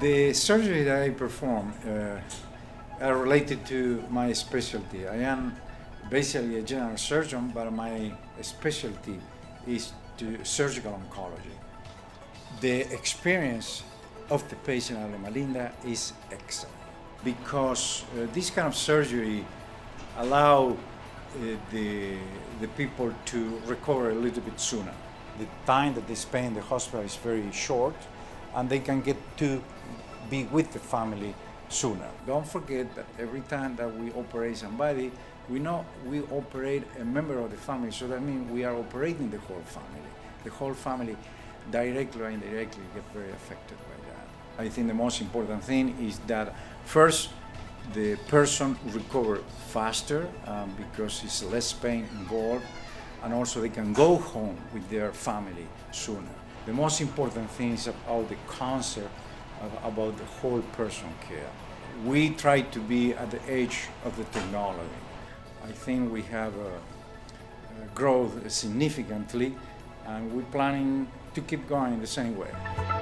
The surgery that I perform are related to my specialty. I am basically a general surgeon, but my specialty is to surgical oncology. The experience of the patient at Loma Linda is excellent because this kind of surgery allows the people to recover a little bit sooner. The time that they spend in the hospital is very short, and they can get to be with the family sooner. Don't forget that every time that we operate somebody, we know we operate a member of the family, so that means we are operating the whole family. The whole family, directly or indirectly, get very affected by that. I think the most important thing is that first, the person recovers faster because it's less pain involved, and also they can go home with their family sooner. The most important thing is about the concept, about the whole person care. We try to be at the edge of the technology. I think we have growth significantly, and we're planning to keep going the same way.